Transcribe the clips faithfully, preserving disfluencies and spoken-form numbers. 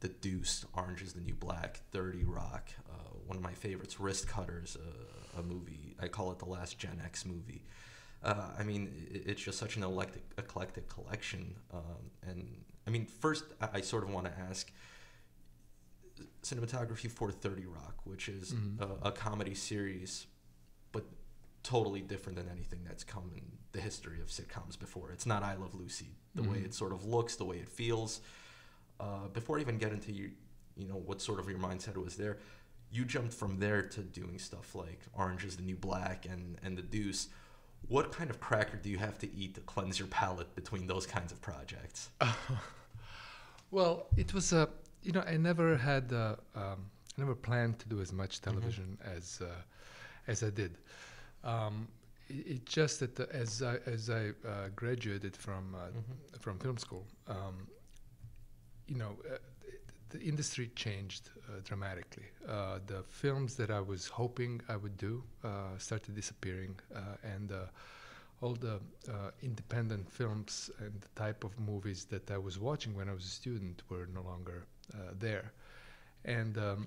The Deuce, Orange is the New Black, thirty rock, uh, one of my favorites, Wristcutters, uh, a movie. I call it the last Gen X movie. Uh, I mean, it, it's just such an eclectic, eclectic collection. Um, and I mean, first, I, I sort of want to ask, cinematography for thirty rock, which is mm-hmm. a, a comedy series, but totally different than anything that's come in the history of sitcoms before. It's not I Love Lucy, the mm-hmm. way it sort of looks, the way it feels. Uh, before I even get into you, you know, what sort of your mindset was there, you jumped from there to doing stuff like Orange is the New Black and, and The Deuce. What kind of cracker do you have to eat to cleanse your palate between those kinds of projects? Uh, well, it was a, you know, I never had, uh, um, I never planned to do as much television mm-hmm. as, uh, as I did. Um, it, it just that the, as I, as I uh, graduated from, uh, mm-hmm. from film school, um, you know, uh, the, the industry changed uh, dramatically. Uh, the films that I was hoping I would do uh, started disappearing, uh, and uh, all the uh, independent films and the type of movies that I was watching when I was a student were no longer uh, there. And um,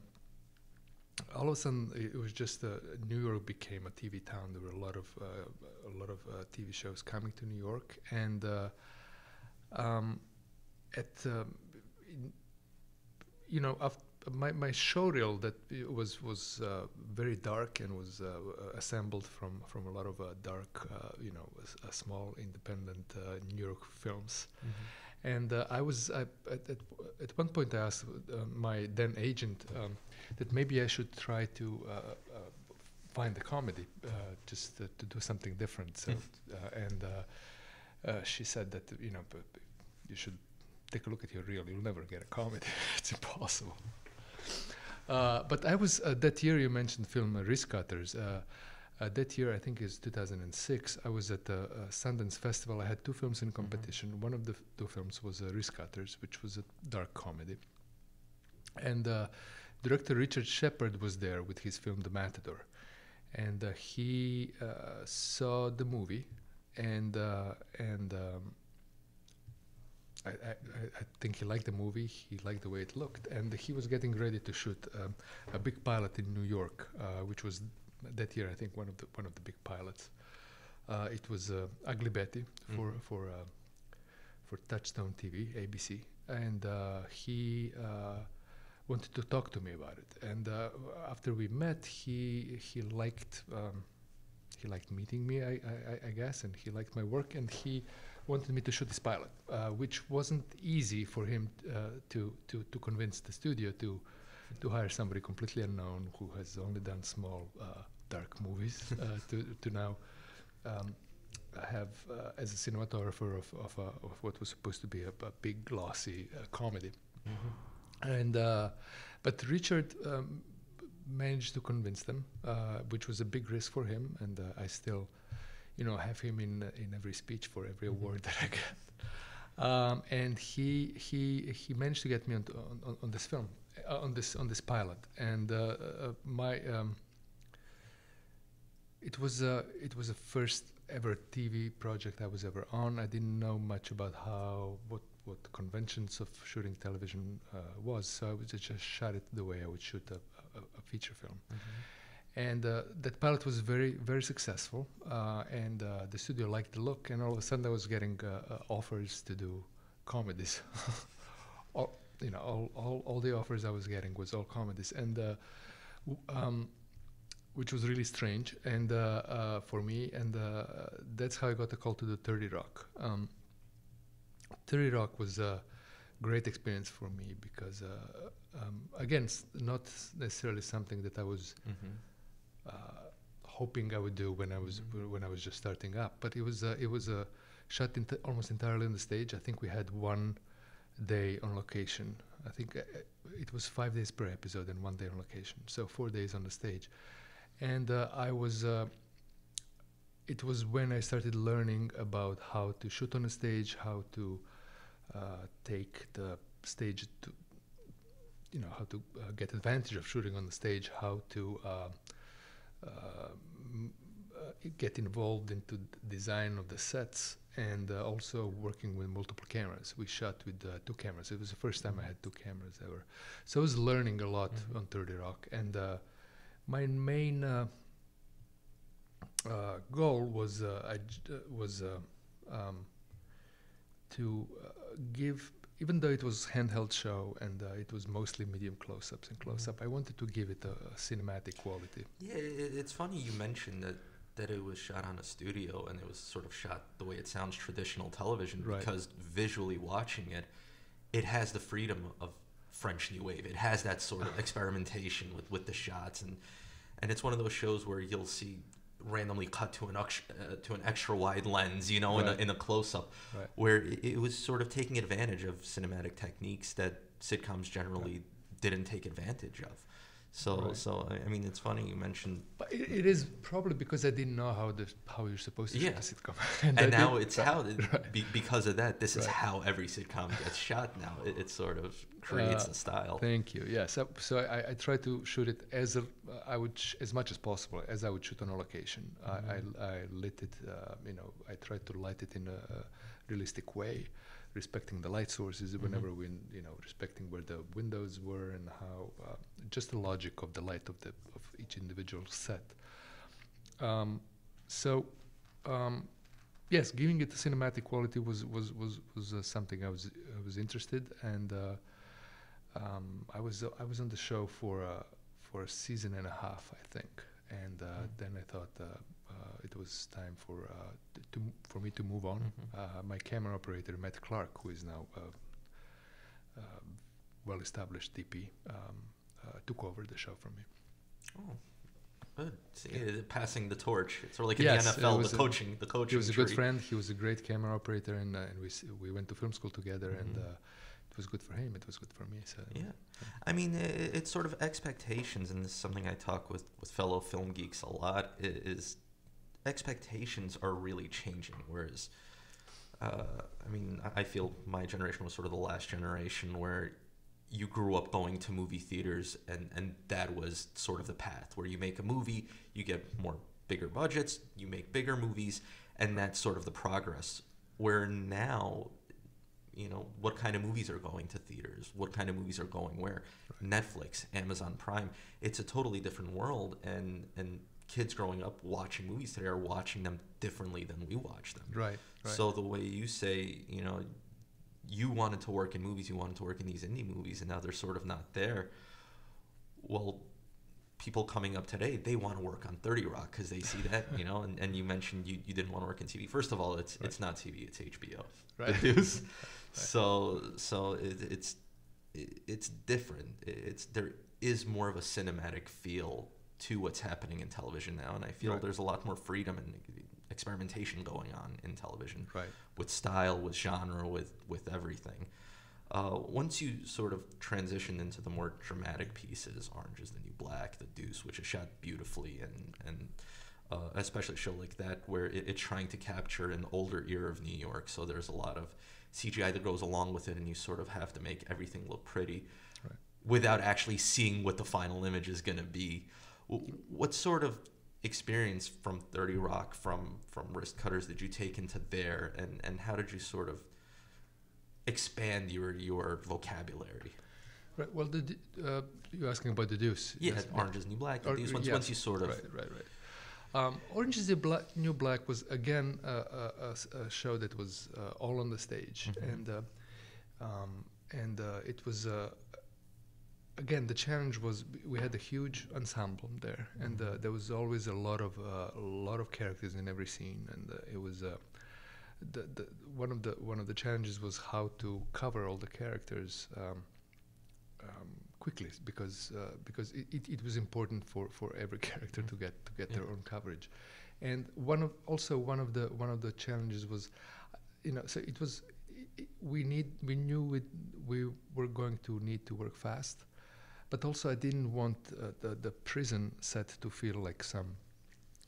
all of a sudden, it was just uh, New York became a T V town. There were a lot of uh, a lot of uh, T V shows coming to New York, and uh, um, at um, you know, after my, my showreel that was was uh, very dark and was uh, assembled from, from a lot of uh, dark, uh, you know, uh, small independent uh, New York films. Mm-hmm. And uh, I was, I, at, at, at one point I asked uh, my then agent um, that maybe I should try to uh, uh, find a comedy, uh, just uh, to do something different. So, uh, and uh, uh, she said that, you know, you should take a look at your reel, you'll never get a comedy. It's impossible. Uh, but I was, uh, that year you mentioned film uh, Wristcutters. Uh, uh, that year, I think is two thousand six, I was at the uh, Sundance Festival. I had two films in competition. Mm-hmm. One of the f two films was uh, Wristcutters, which was a dark comedy. And uh, director Richard Shepard was there with his film The Matador. And uh, he uh, saw the movie, and, uh, and um, I, I, I think he liked the movie, he liked the way it looked, and he was getting ready to shoot um, a big pilot in New York, uh, which was that year, I think, one of the one of the big pilots. Uh, it was uh, Ugly Betty for mm-hmm. for uh, for Touchstone T V, A B C, and uh, he uh, wanted to talk to me about it. And uh, after we met, he he liked um, he liked meeting me, I, I, I guess, and he liked my work, and he wanted me to shoot this pilot, uh, which wasn't easy for him uh, to, to, to convince the studio to, to hire somebody completely unknown who has only done small, uh, dark movies uh, to, to now um, have, uh, as a cinematographer of, of, uh, of what was supposed to be a, a big, glossy uh, comedy. Mm-hmm. And, uh, but Richard um, managed to convince them, uh, which was a big risk for him, and uh, I still you know, have him in uh, in every speech for every award that I get, um, and he he he managed to get me on on, on this film, uh, on this on this pilot, and uh, uh, my um, it was a it was a first ever T V project I was ever on. I didn't know much about how what what the conventions of shooting television uh, was, so I would just shot it the way I would shoot a, a, a feature film. Mm-hmm. And uh, that pilot was very, very successful, uh, and uh, the studio liked the look, and all of a sudden I was getting uh, uh, offers to do comedies. all, you know, all, all, all the offers I was getting was all comedies, and uh, w um, which was really strange and uh, uh, for me, and uh, that's how I got the call to do thirty rock. Um, thirty rock was a great experience for me because, uh, um, again, not necessarily something that I was... Mm-hmm. Uh, hoping I would do when I was mm-hmm. when I was just starting up, but it was uh, it was a uh, shot in almost entirely on the stage. I think we had one day on location. I think uh, it was five days per episode and one day on location, so four days on the stage. And uh, I was uh, it was when I started learning about how to shoot on a stage, how to uh, take the stage to, you know, how to uh, get advantage of shooting on the stage, how to uh, Uh, get involved into the design of the sets, and uh, also working with multiple cameras. We shot with uh, two cameras. It was the first time I had two cameras ever. So I was learning a lot mm-hmm. on thirty Rock. And uh, my main uh, uh, goal was uh, I, uh, was uh, um, to uh, give, even though it was a handheld show and uh, it was mostly medium close-ups and close-up, mm-hmm. I wanted to give it a, a cinematic quality. Yeah, it, it's funny you mentioned that that it was shot on a studio and it was sort of shot the way it sounds traditional television, right. Because visually watching it, it has the freedom of French New Wave. It has that sort of experimentation with, with the shots. And, and it's one of those shows where you'll see randomly cut to an, uh, to an extra wide lens, you know, right. in a, in a close-up, right. Where it, it was sort of taking advantage of cinematic techniques that sitcoms generally right. didn't take advantage of. So, right. so I mean, it's funny you mentioned. But it, it is probably because I didn't know how the how you're supposed to yeah. shoot a sitcom, and, and now did. It's right. how it, right. be, because of that. This right. is how every sitcom gets shot now. It, it sort of creates uh, a style. Thank you. Yeah. So, so I, I try to shoot it as a, I would sh as much as possible as I would shoot on a location. Mm-hmm. I, I I lit it. Uh, you know, I tried to light it in a realistic way, respecting the light sources whenever mm-hmm. we, you know, respecting where the windows were and how, uh, just the logic of the light of the of each individual set. Um, so, um, yes, giving it a cinematic quality was was was was uh, something I was I was interested, and uh, um, I was uh, I was on the show for uh, for a season and a half, I think, and uh, mm-hmm. then I thought. Uh, Uh, it was time for uh, to for me to move on. Mm-hmm. uh, my camera operator, Matt Clark, who is now a, a well-established D P, um, uh, took over the show from me. Oh, good! So, yeah, passing the torch. It's sort of like in yes, the N F L, the coaching, a, the coaching. He was a tree. Good friend. He was a great camera operator, and, uh, and we s we went to film school together. Mm-hmm. And uh, it was good for him. It was good for me. So yeah, yeah. I mean, it, it's sort of expectations, and this is something I talk with with fellow film geeks a lot. Is expectations are really changing, whereas uh, I mean, I feel my generation was sort of the last generation where you grew up going to movie theaters, and, and that was sort of the path where you make a movie, you get more bigger budgets, you make bigger movies, and that's sort of the progress. Where now, you know, what kind of movies are going to theaters, what kind of movies are going where, right. Netflix, Amazon Prime, it's a totally different world, and and kids growing up watching movies today are watching them differently than we watch them. Right, right. So the way you say, you know, you wanted to work in movies, you wanted to work in these indie movies, and now they're sort of not there. Well, people coming up today, they want to work on thirty Rock because they see that, you know, and, and you mentioned you, you didn't want to work in T V. First of all, it's right. it's not T V, it's H B O. Right. The Deuce. Right. So so it, it's it, it's different. It's there is more of a cinematic feel to what's happening in television now, and I feel right. there's a lot more freedom and experimentation going on in television, right. with style, with genre, with with everything. Uh, once you sort of transitioned into the more dramatic pieces, Orange is the New Black, The Deuce, which is shot beautifully, and and uh, especially a show like that where it, it's trying to capture an older era of New York, so there's a lot of C G I that goes along with it, and you sort of have to make everything look pretty, right. without actually seeing what the final image is going to be. What sort of experience from thirty Rock, from from Wristcutters, did you take into there, and and how did you sort of expand your your vocabulary? Right. Well, the, uh, you're asking about The Deuce. Yeah, yes. Orange is New Black. Or, these ones, yes. Once you sort of right, right, right. Um, Orange is the Black, New Black was again a, a, a show that was uh, all on the stage, mm-hmm. and uh, um, and uh, it was. Uh, Again, the challenge was we had a huge ensemble there, and uh, there was always a lot of uh, a lot of characters in every scene, and uh, it was uh, the, the one of the one of the challenges was how to cover all the characters um, um, quickly, because uh, because it, it, it was important for, for every character to get to get yeah. their own coverage, and one of also one of the one of the challenges was, you know, so it was it, we need we knew we we were going to need to work fast. But also, I didn't want uh, the, the prison set to feel like some,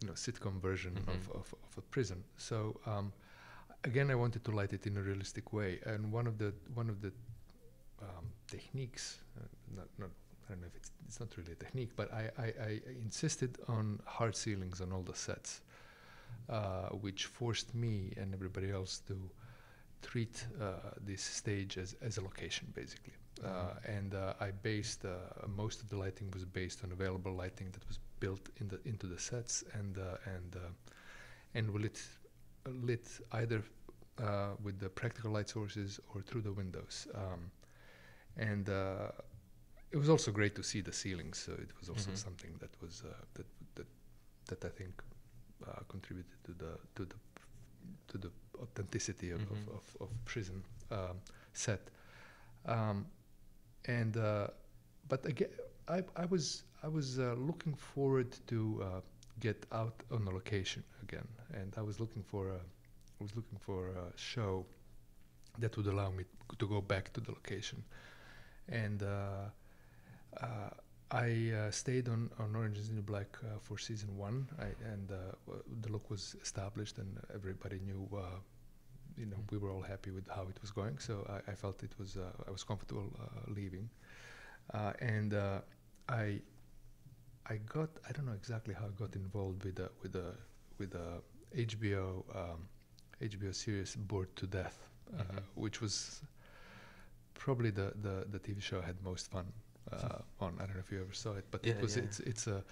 you know, sitcom version mm-hmm. of, of, of a prison. So um, again, I wanted to light it in a realistic way. And one of the one of the um, techniques, uh, not, not I don't know if it's it's not really a technique, but I I, I insisted on hard ceilings on all the sets. uh, which forced me and everybody else to treat uh, this stage as, as a location, basically. Mm-hmm. uh, and uh, I based, uh, most of the lighting was based on available lighting that was built in the, into the sets, and uh, and uh, and we lit, lit either uh, with the practical light sources or through the windows. Um, and uh, it was also great to see the ceilings, so it was also mm-hmm. something that was uh, that, that that I think uh, contributed to the to the to the authenticity of, mm-hmm. of, of, of prison um, set. Um, and uh, but again, I, I was I was uh, looking forward to uh, get out on the location again, and I was looking for a, I was looking for a show that would allow me to go back to the location. And uh, uh, I uh, stayed on, on Orange is the New Black uh, for season one, I, and uh, w the look was established, and everybody knew. Uh, you know, we were all happy with how it was going, so I, I felt it was. Uh, I was comfortable uh, leaving, uh, and uh, I, I got. I don't know exactly how I got involved with the with the with the H B O um, H B O series Bored to Death, uh, mm-hmm. which was probably the, the the T V show I had most fun uh, on. I don't know if you ever saw it, but yeah, it was yeah. it's it's a.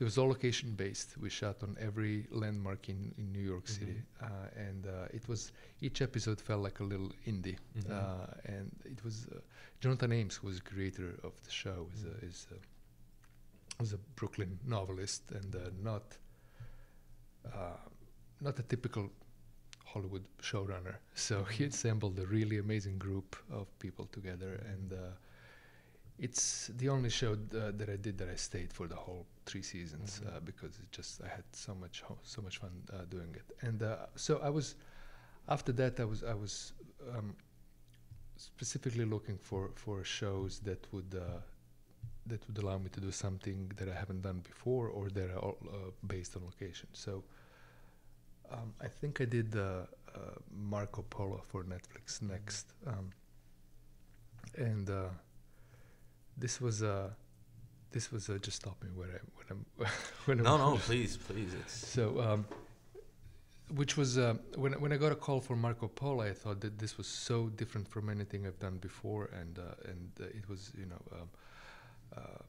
It was all location based. We shot on every landmark in, in New York mm-hmm. City, uh, and uh, it was each episode felt like a little indie. Mm-hmm. uh, and it was uh, Jonathan Ames, who was the creator of the show, is mm-hmm. a, is a, was a Brooklyn novelist, and uh, not uh, not a typical Hollywood showrunner. So mm-hmm. he assembled a really amazing group of people together, and. Uh, It's the only show uh, that I did that I stayed for the whole three seasons mm-hmm. uh, because it just I had so much ho so much fun uh, doing it, and uh, so I was after that I was I was um, specifically looking for for shows that would uh, that would allow me to do something that I haven't done before or that are all, uh, based on location. So um, I think I did uh, uh, Marco Polo for Netflix next, um, and. Uh, This was a, uh, this was uh, just stop me where I when I'm when no I'm no please please it's so um, which was uh, when when I got a call for Marco Polo, I thought that this was so different from anything I've done before, and uh, and uh, it was you know um, uh,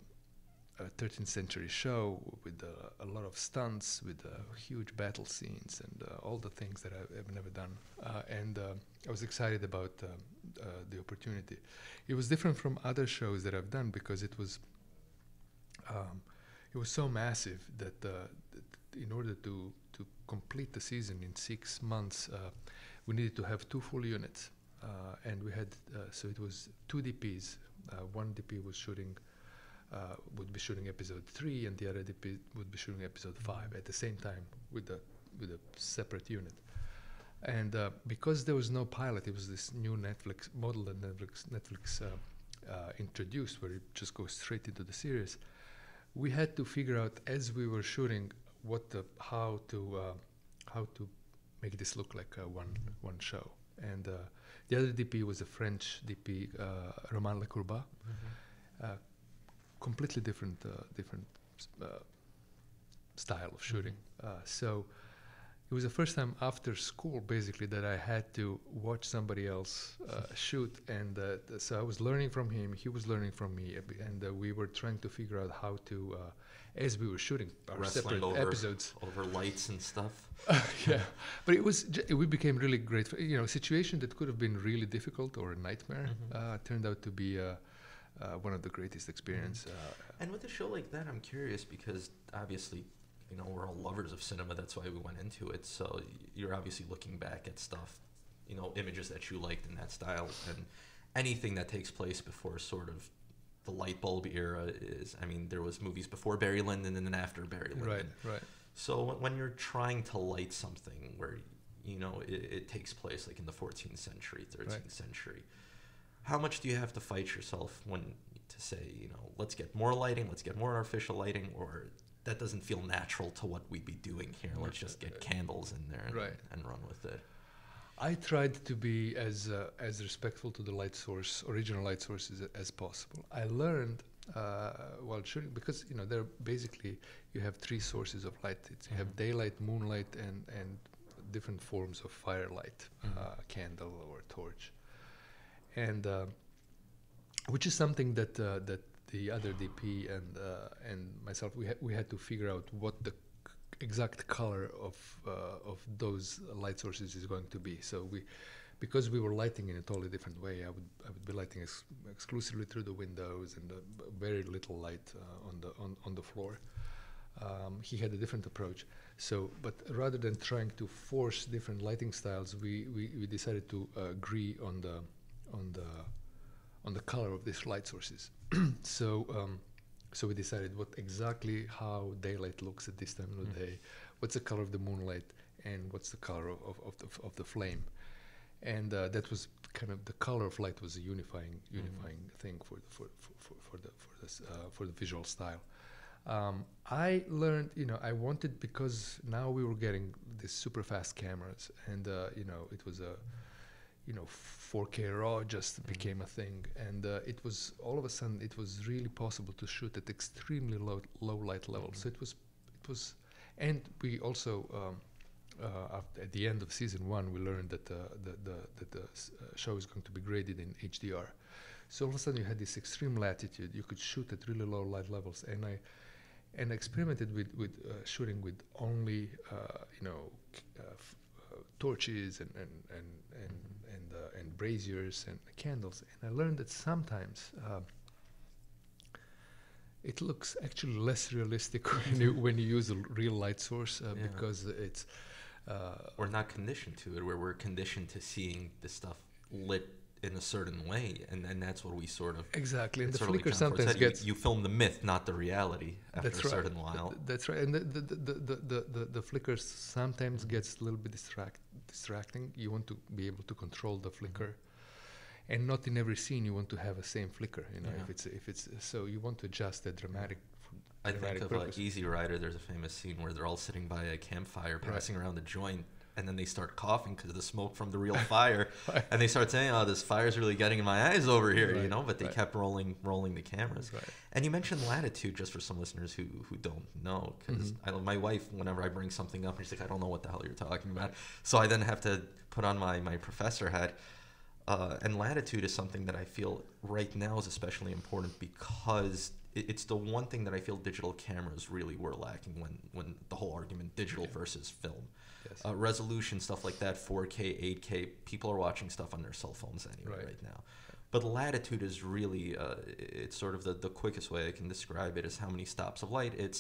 a thirteenth century show with uh, a lot of stunts, with uh, huge battle scenes, and uh, all the things that I've never done, uh, and. Uh, I was excited about uh, uh, the opportunity. It was different from other shows that I've done because it was um, it was so massive that, uh, that in order to to complete the season in six months, uh, we needed to have two full units, uh, and we had uh, so it was two D Ps. Uh, one D P was shooting uh, would be shooting episode three, and the other D P would be shooting episode five at the same time with the with a separate unit. And uh, because there was no pilot, it was this new Netflix model that Netflix, Netflix uh, uh, introduced, where it just goes straight into the series. We had to figure out as we were shooting what the, how to uh, how to make this look like a one one show. And uh, the other D P was a French D P, uh, Romain Le Courbat, mm-hmm. uh, completely different uh, different uh, style of shooting. Mm-hmm. uh, so. It was the first time after school, basically, that I had to watch somebody else uh, shoot, and uh, th so I was learning from him. He was learning from me, and uh, we were trying to figure out how to, uh, as we were shooting our Wrestling separate over, episodes, over lights and stuff. Uh, yeah, but it was j we became really great. You know, a situation that could have been really difficult or a nightmare mm-hmm. uh, turned out to be uh, uh, one of the greatest experiences. Uh, and with a show like that, I'm curious because obviously. You know, we're all lovers of cinema. That's why we went into it. So you're obviously looking back at stuff, you know, images that you liked in that style, and anything that takes place before sort of the light bulb era is. I mean, there was movies before Barry Lyndon and then after Barry Lyndon. Right, right. So when, when you're trying to light something where you know it, it takes place, like in the fourteenth century, thirteenth right. century, how much do you have to fight yourself when to say, you know, let's get more lighting, let's get more artificial lighting, or that doesn't feel natural to what we'd be doing here. Let's just get candles in there and, right. and run with it. I tried to be as uh, as respectful to the light source, original light sources, as possible. I learned uh, while shooting, because you know there basically you have three sources of light. It's, you mm-hmm. have daylight, moonlight, and and different forms of firelight, mm-hmm. uh, candle or torch, and uh, which is something that uh, that the other D P and uh, and myself we had we had to figure out what the exact color of uh, of those light sources is going to be. So we, because we were lighting in a totally different way, I would I would be lighting ex exclusively through the windows and uh, b very little light uh, on the on on the floor. Um, he had a different approach. So, but rather than trying to force different lighting styles, we we, we decided to uh, agree on the on the on the color of these light sources. So. Um, So we decided what exactly how daylight looks at this time of the mm. day, what's the color of the moonlight, and what's the color of, of, of, the, f of the flame. And uh, that was kind of the color of light was a unifying unifying mm. thing for the, for, for, for, for the for this, uh, for the visual style. Um, I learned, you know, I wanted, because now we were getting these super fast cameras, and uh, you know, it was a, you know, four K raw just mm. became a thing, and uh, it was all of a sudden it was really possible to shoot at extremely low low light levels. Mm. So it was, it was, and we also um, uh, after at the end of season one we learned that uh, the the that the s uh, show is going to be graded in H D R. So all of a sudden you had this extreme latitude. You could shoot at really low light levels, and I and experimented with with uh, shooting with only uh, you know. Uh, f torches and and and and mm-hmm. and, uh, and braziers and candles, and I learned that sometimes uh, it looks actually less realistic when you when you use a real light source, uh, yeah. because it's uh, we're not conditioned to it. Where we're conditioned to seeing the stuff lit in a certain way, and and that's what we sort of exactly. And the flicker sometimes gets you, you film the myth, not the reality. After that's a certain right. while, Th that's right. And the the the the the, the, the flicker sometimes gets a little bit distract distracting. You want to be able to control the flicker, and not in every scene you want to have the same flicker. You know, yeah. if it's if it's so you want to adjust the dramatic. I dramatic think of like Easy Rider. There's a famous scene where they're all sitting by a campfire, passing right. around the joint. And then they start coughing because of the smoke from the real fire, right. and they start saying, "Oh, this fire's really getting in my eyes over here," right, you know. But they right. kept rolling, rolling the cameras. Right. And you mentioned latitude, just for some listeners who who don't know, because mm-hmm. my wife, whenever I bring something up, she's like, "I don't know what the hell you're talking about." Right. So I then have to put on my my professor hat. Uh, and latitude is something that I feel right now is especially important because it, it's the one thing that I feel digital cameras really were lacking when when the whole argument digital yeah. versus film. Yes. Uh, resolution, stuff like that, four K, eight K, people are watching stuff on their cell phones anyway right, right now. Right. But latitude is really, uh, it's sort of the, the quickest way I can describe it is how many stops of light. It's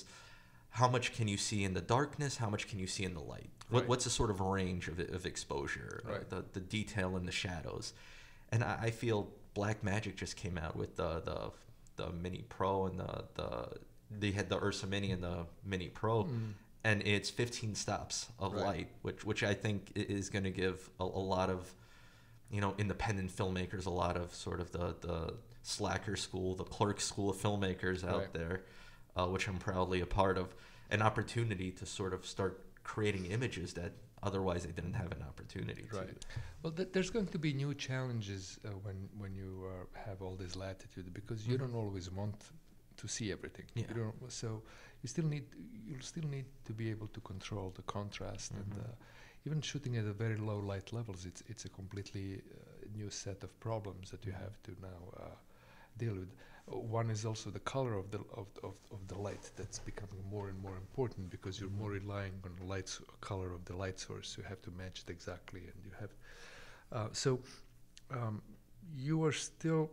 how much can you see in the darkness, how much can you see in the light. What, right. What's the sort of range of, of exposure, right. uh, the, the detail in the shadows. And I, I feel Blackmagic just came out with the, the, the Mini Pro and the, the they had the Ursa Mini and the Mini Pro. Mm. And it's fifteen stops of right. light, which which I think is going to give a, a lot of, you know, independent filmmakers, a lot of sort of the, the slacker school, the clerk school of filmmakers out right. there, uh, which I'm proudly a part of, an opportunity to sort of start creating images that otherwise they didn't have an opportunity right. to. Well, th there's going to be new challenges uh, when, when you uh, have all this latitude, because you mm-hmm. don't always want to see everything. Yeah. You don't, so you still need you'll still need to be able to control the contrast, mm-hmm. and uh, even shooting at a very low light levels, it's it's a completely uh, new set of problems that you have to now uh, deal with. Uh, one is also the color of the of, of of the light that's becoming more and more important, because you're more relying on the light color of the light source. You have to match it exactly, and you have uh, so um, you are still.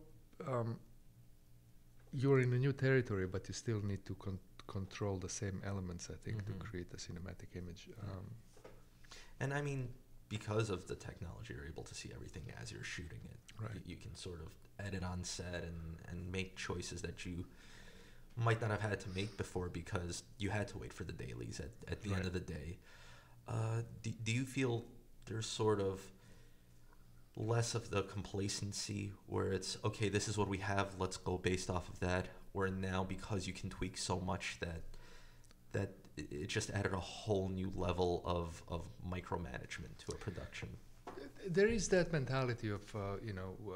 Um, You're in a new territory, but you still need to con control the same elements, I think, mm-hmm. to create a cinematic image. Um, and I mean, because of the technology, you're able to see everything as you're shooting it. Right. You can sort of edit on set and, and make choices that you might not have had to make before because you had to wait for the dailies at, at the right. end of the day. Uh, do, do you feel there's sort of less of the complacency where it's, okay, this is what we have, let's go based off of that, where now because you can tweak so much that that it just added a whole new level of, of micromanagement to a production? there is that mentality of uh, you know uh,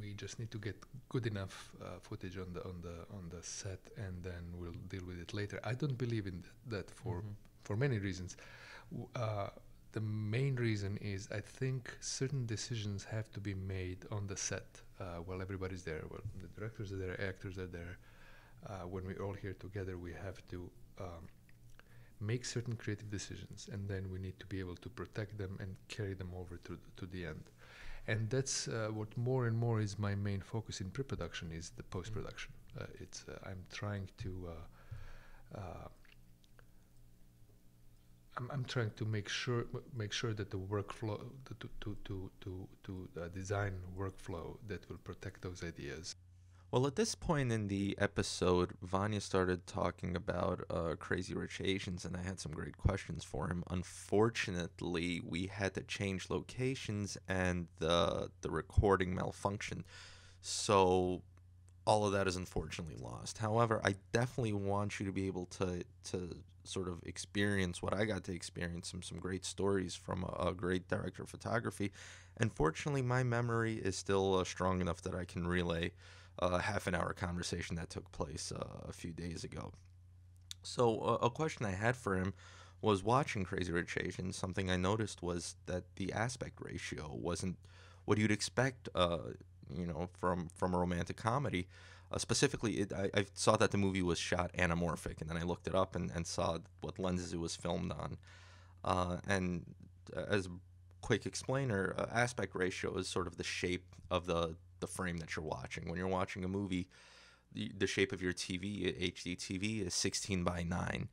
we just need to get good enough uh, footage on the on the on the set, and then we'll deal with it later. I don't believe in th that for mm-hmm. for many reasons. W uh, the main reason is I think certain decisions have to be made on the set uh, while everybody's there. Well, the directors are there, actors are there. Uh, when we're all here together, we have to. Um, make certain creative decisions, and then we need to be able to protect them and carry them over to, th to the end. And that's uh, what more and more is my main focus in pre-production, is the post-production. Uh, it's uh, I'm trying to uh, uh, I'm, I'm trying to make sure make sure that the workflow to to to to, to uh, design workflow that will protect those ideas. Well, at this point in the episode, Vanya started talking about uh, Crazy Rich Asians, and I had some great questions for him. Unfortunately, we had to change locations, and the, the recording malfunctioned. So all of that is unfortunately lost. However, I definitely want you to be able to, to sort of experience what I got to experience, some, some great stories from a, a great director of photography. And fortunately, my memory is still uh, strong enough that I can relay a half an hour conversation that took place uh, a few days ago. So uh, a question I had for him was, watching Crazy Rich Asians, something I noticed was that the aspect ratio wasn't what you'd expect, uh, you know, from, from a romantic comedy. Uh, specifically, it, I, I saw that the movie was shot anamorphic, and then I looked it up and, and saw what lenses it was filmed on. Uh, and as a quick explainer, uh, aspect ratio is sort of the shape of the the frame that you're watching. When you're watching a movie, the, the shape of your T V, H D T V, is sixteen by nine.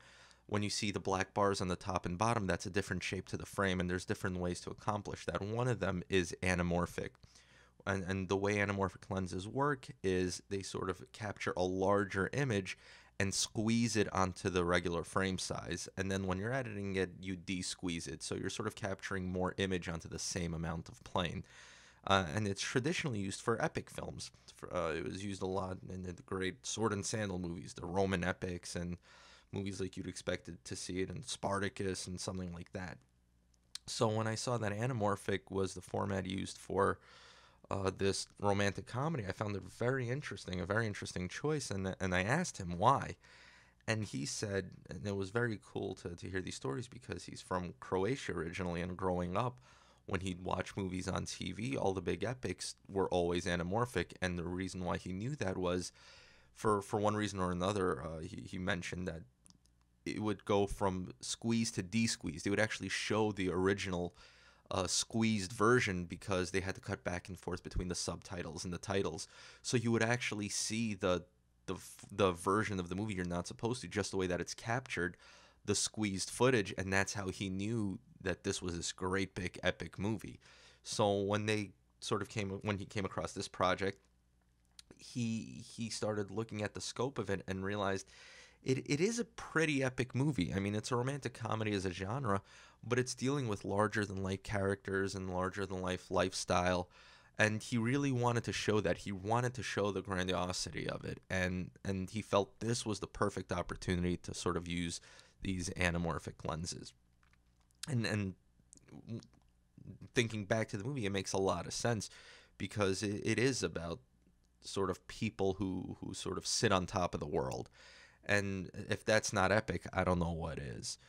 When you see the black bars on the top and bottom, that's a different shape to the frame, and there's different ways to accomplish that. One of them is anamorphic. And, and the way anamorphic lenses work is they sort of capture a larger image and squeeze it onto the regular frame size. And then when you're editing it, you de-squeeze it. So you're sort of capturing more image onto the same amount of plane. Uh, and it's traditionally used for epic films. For, uh, it was used a lot in the great sword and sandal movies, the Roman epics, and movies like you'd expect to see it in Spartacus and something like that. So when I saw that anamorphic was the format used for uh, this romantic comedy, I found it very interesting, a very interesting choice, and, and I asked him why. And he said, and it was very cool to, to hear these stories, because he's from Croatia originally, and growing up, when he'd watch movies on T V, all the big epics were always anamorphic, and the reason why he knew that was, for, for one reason or another, uh, he, he mentioned that it would go from squeezed to de-squeezed. They would actually show the original uh, squeezed version because they had to cut back and forth between the subtitles and the titles. So you would actually see the, the, the version of the movie you're not supposed to, just the way that it's captured, the squeezed footage, and that's how he knew that this was this great big epic movie. So when they sort of came, when he came across this project, he he started looking at the scope of it and realized it, it is a pretty epic movie. I mean, it's a romantic comedy as a genre, but it's dealing with larger than life characters and larger than life lifestyle, and he really wanted to show that. He wanted to show the grandiosity of it, and and he felt this was the perfect opportunity to sort of use these anamorphic lenses. And, and thinking back to the movie, it makes a lot of sense, because it, it is about sort of people who, who sort of sit on top of the world. And if that's not epic, I don't know what is.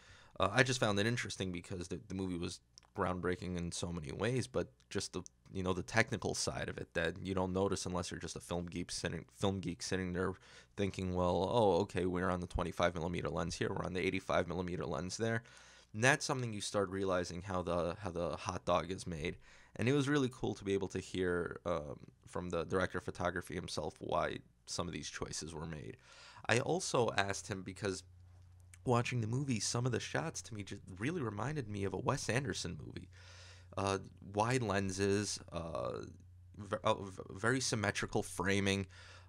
Uh, I just found it interesting because the, the movie was groundbreaking in so many ways, but just the, you know, the technical side of it that you don't notice unless you're just a film geek sitting film geek sitting there thinking, well, oh, okay, we're on the twenty-five millimeter lens here, we're on the eighty-five millimeter lens there. And that's something you start realizing, how the how the hot dog is made. And it was really cool to be able to hear um, from the director of photography himself why some of these choices were made. I also asked him, because watching the movie, some of the shots to me just really reminded me of a Wes Anderson movie. Uh, wide lenses, uh, ver uh, very symmetrical framing,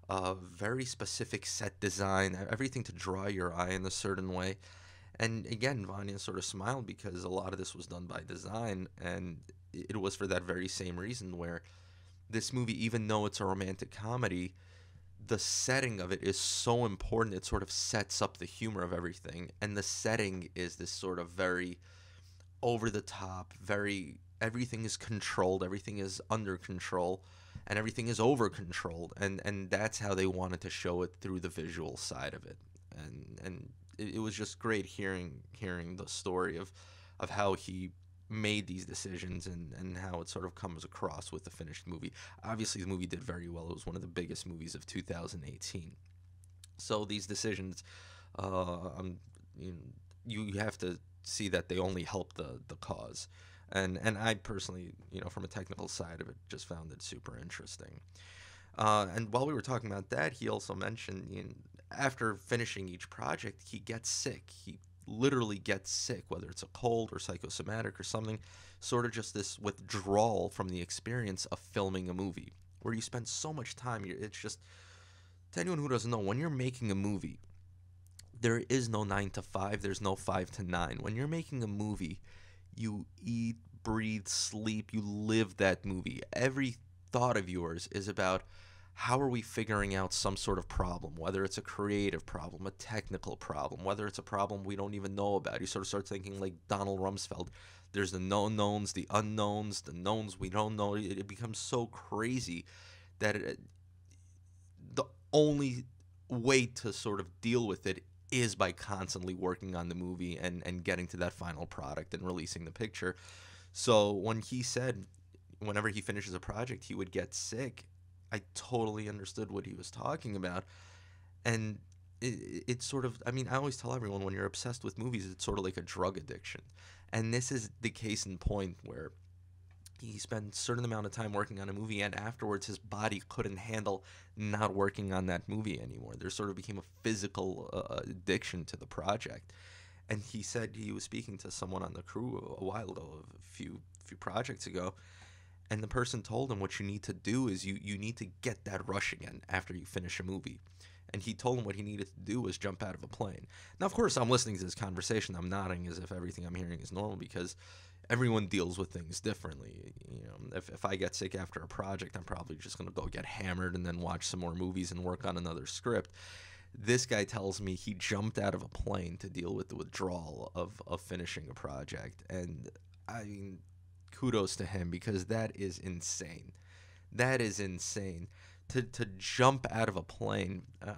uh, very specific set design, everything to draw your eye in a certain way. And again, Vanya sort of smiled because a lot of this was done by design, and it was for that very same reason, where this movie, even though it's a romantic comedy, the setting of it is so important. It sort of sets up the humor of everything, and the setting is this sort of very over-the-top, very everything is controlled, everything is under control, and everything is over controlled, and and that's how they wanted to show it through the visual side of it. And and it, it was just great hearing hearing the story of of how he made these decisions and and how it sort of comes across with the finished movie. Obviously, the movie did very well. It was one of the biggest movies of two thousand eighteen. So these decisions, uh, I'm, you know, you have to see that they only help the the cause. And and I personally, you know, from a technical side of it, just found it super interesting. Uh, and while we were talking about that, he also mentioned, you know, after finishing each project, he gets sick. He literally gets sick, whether it's a cold or psychosomatic or something, sort of just this withdrawal from the experience of filming a movie where you spend so much time. It's just, to anyone who doesn't know, when you're making a movie, there is no nine to five. There's no five to nine. When you're making a movie, you eat, breathe, sleep. You live that movie. Every thought of yours is about how are we figuring out some sort of problem, whether it's a creative problem, a technical problem, whether it's a problem we don't even know about. You sort of start thinking like Donald Rumsfeld. There's the known-knowns, the unknowns, the knowns we don't know. It, it becomes so crazy that it, the only way to sort of deal with it is by constantly working on the movie and, and getting to that final product and releasing the picture. So when he said whenever he finishes a project, he would get sick, I totally understood what he was talking about. And it, it's sort of, I mean, I always tell everyone when you're obsessed with movies, it's sort of like a drug addiction. And this is the case in point where he spent a certain amount of time working on a movie, and afterwards his body couldn't handle not working on that movie anymore. There sort of became a physical uh, addiction to the project. And he said, he was speaking to someone on the crew a while ago, a few, few projects ago, and the person told him what you need to do is you, you need to get that rush again after you finish a movie. And he told him what he needed to do was jump out of a plane. Now, of course, I'm listening to this conversation. I'm nodding as if everything I'm hearing is normal because everyone deals with things differently. You know, if, if I get sick after a project, I'm probably just going to go get hammered and then watch some more movies and work on another script. This guy tells me he jumped out of a plane to deal with the withdrawal of, of finishing a project. And I mean, kudos to him because that is insane. That is insane. To, to jump out of a plane, uh,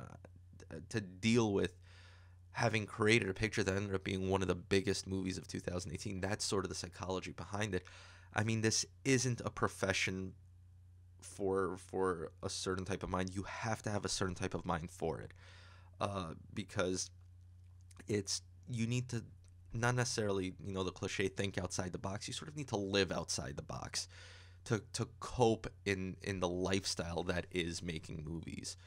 to deal with having created a picture that ended up being one of the biggest movies of two thousand eighteen, that's sort of the psychology behind it. I mean, this isn't a profession for, for a certain type of mind. You have to have a certain type of mind for it uh, because it's you need to not necessarily, you know, the cliche think outside the box. You sort of need to live outside the box to, to cope in, in the lifestyle that is making movies.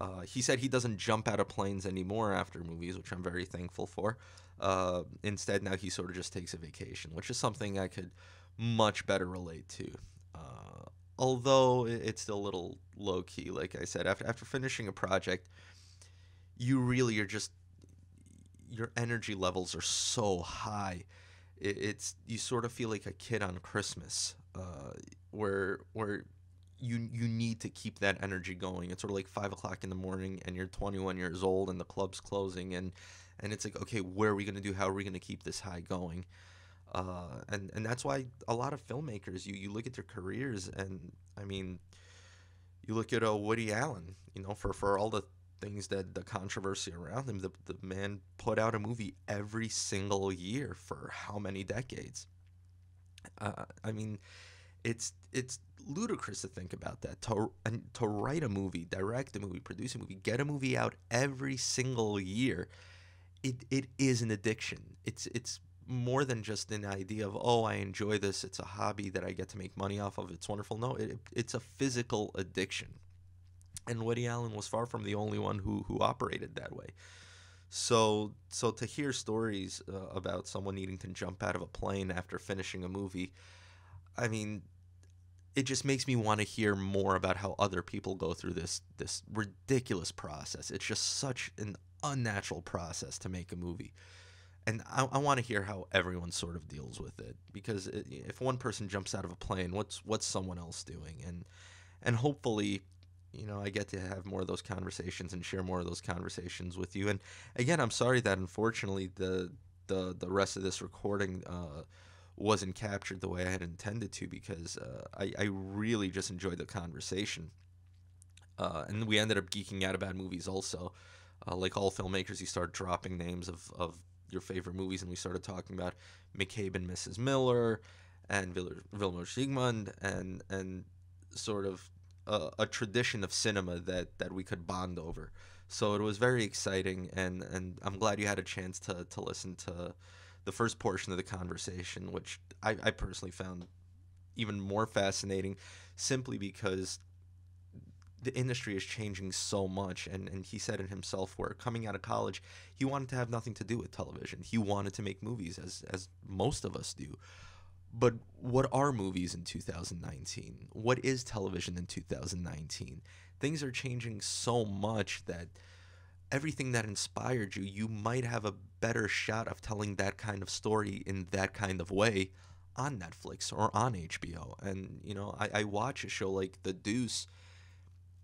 Uh, he said he doesn't jump out of planes anymore after movies, which I'm very thankful for. Uh, instead, now he sort of just takes a vacation, which is something I could much better relate to. Uh, although it's still a little low-key, like I said. After, after finishing a project, you really are just, your energy levels are so high. It, it's you sort of feel like a kid on Christmas, uh, where where you you need to keep that energy going. It's sort of like five o'clock in the morning, and you're twenty-one years old, and the club's closing, and and it's like, okay, where are we gonna do? How are we gonna keep this high going? Uh, and and that's why a lot of filmmakers, you you look at their careers, and I mean, you look at uh, Woody Allen, you know, for for all the things that the controversy around him, the, the man put out a movie every single year for how many decades? Uh, I mean, it's it's ludicrous to think about that. To, and to write a movie, direct a movie, produce a movie, get a movie out every single year, it it is an addiction. It's it's more than just an idea of, oh, I enjoy this, it's a hobby that I get to make money off of, it's wonderful. No, it, it's a physical addiction. And Woody Allen was far from the only one who, who operated that way. So so to hear stories uh, about someone needing to jump out of a plane after finishing a movie, I mean, it just makes me want to hear more about how other people go through this, this ridiculous process. It's just such an unnatural process to make a movie. And I, I want to hear how everyone sort of deals with it. Because it, if one person jumps out of a plane, what's, what's someone else doing? And, and hopefully, you know, I get to have more of those conversations and share more of those conversations with you. And again, I'm sorry that unfortunately the the, the rest of this recording uh, wasn't captured the way I had intended to, because uh, I, I really just enjoyed the conversation. Uh, and we ended up geeking out about movies also. Uh, like all filmmakers, you start dropping names of, of your favorite movies, and we started talking about McCabe and Missus Miller and Vil Vilmos Zsigmond and and sort of a, a tradition of cinema that, that we could bond over. So it was very exciting, and, and I'm glad you had a chance to, to listen to the first portion of the conversation, which I, I personally found even more fascinating, simply because the industry is changing so much, and, and he said it himself, where coming out of college, he wanted to have nothing to do with television. He wanted to make movies, as, as most of us do. But what are movies in two thousand nineteen? What is television in two thousand nineteen? Things are changing so much that everything that inspired you, you might have a better shot of telling that kind of story in that kind of way on Netflix or on H B O. And, you know, I, I watch a show like The Deuce,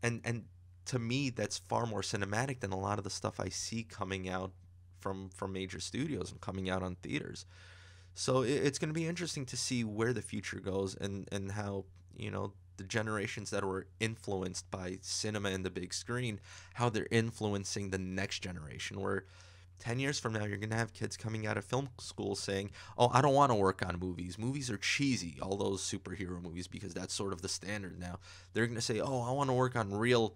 and and to me, that's far more cinematic than a lot of the stuff I see coming out from, from major studios and coming out on theaters. So it, it's going to be interesting to see where the future goes, and, and how, you know, the generations that were influenced by cinema and the big screen, how they're influencing the next generation, where ten years from now, you're going to have kids coming out of film school saying, oh, I don't want to work on movies. Movies are cheesy, all those superhero movies, because that's sort of the standard now. They're going to say, oh, I want to work on real,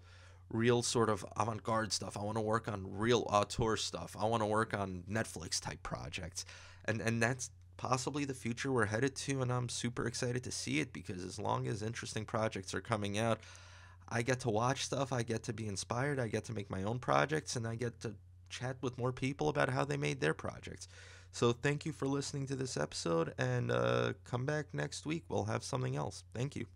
real sort of avant-garde stuff. I want to work on real auteur stuff. I want to work on Netflix-type projects. And, and that's possibly the future we're headed to, and I'm super excited to see it, because as long as interesting projects are coming out, I get to watch stuff, I get to be inspired, I get to make my own projects, and I get to chat with more people about how they made their projects. So thank you for listening to this episode, and uh, come back next week. We'll have something else. Thank you.